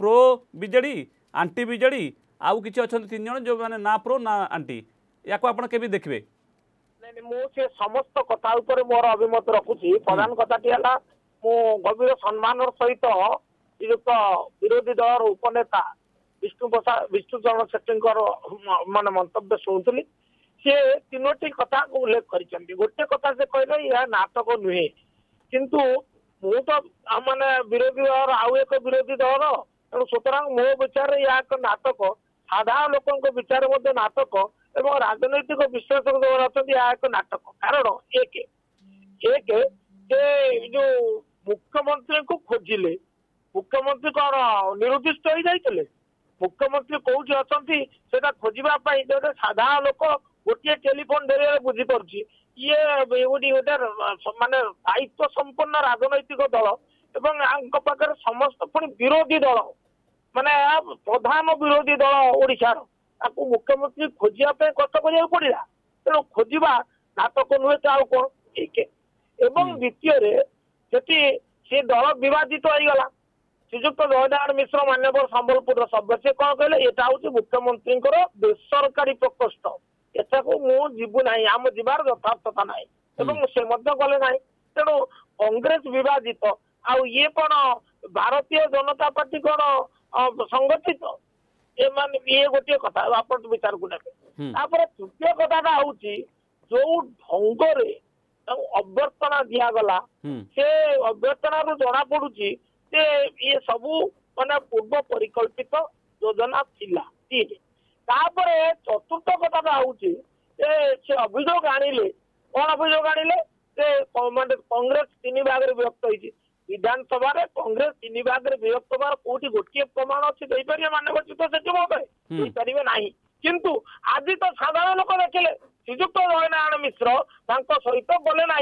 Pro BJD aunty BJD आउ किसी अच्छा तीन जन जो मैंने ना प्रो ना आंटी या आपड़ के देखिए मुझे समस्त कथा मोर अभिमत रखुची प्रधान कथाटी है मु गभीर सम्मान सहित श्रीयुक्त विरोधी दल उपनेता विष्णुचरण सेठी मान मंत्य शुणुली सी तीनोटी कथा को उल्लेख कर गोटे कथा से कहले यह नाटक नुहे किंतु मु तो मानने विरोधी दल आउ एक विरोधी दल तेणु सूतरा मो विचार यह एक नाटक साधारण लोकों विचार नाटक एवं राजनैतिक विश्लेषक जो अच्छा यह एक नाटक कारण एक एक जो मुख्यमंत्री को खोजिले मुख्यमंत्री कौन निरुद्दिष्ट हो जाते मुख्यमंत्री कौटी अच्छा खोजापी साधारण लोक गोटे टेलीफोन जरिया बुझीपी ये गोटे मानने दायित्व संपन्न राजनैतिक दल एवं आखिर समस्त पुणी विरोधी दल माने प्रधान विरोधी दल ओडिशार मुख्यमंत्री खोजापी कष्ट करा पड़ा तेणु खोजा नाटक नुहे तो आउ कौन ठीक एवं द्वितीय जी सी दल बिवादित होगा श्रीजुक्त जयनारायण मिश्र मान्यवर संबलपुर सभ्य से कौन कहले एटा हूँ मुख्यमंत्री बेसरकारी प्रकोष्ठ एटा को मुझु ना आम जीवार यथार्थता ना से गले ना तेणु कांग्रेस बिवादित आउ ये कौन भारतीय जनता पार्टी कौन संगठित ये गोटे कथा आप विचार को नेपर तृतीय कथा हूँ जो ढंग अभ्यर्थना दिगला से अभ्यर्थना रू जना पड़ुची ये सबू मान पूर्व परिकल्पित योजना थिला चतुर्थ कथा हूँ से अभियोग आनिले कौन अभियोग आनिले मान कांग्रेस तीन भाग में विभक्त होती विधानसभा कांग्रेस तीन भाग में विभक्त होबार कोटी गोटे प्रमाण अच्छी देपारे मानव चित्त से ना किंतु आज तो साधारण लोक देखिले श्रीजुक्त जयनारायण मिश्र सहित गले ना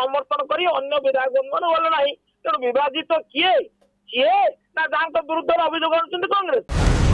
समर्थन कर अन्य विधायक मन गले ना तेणु विवादित किए किए ना जहाँ विरुद्ध अभियोग कांग्रेस।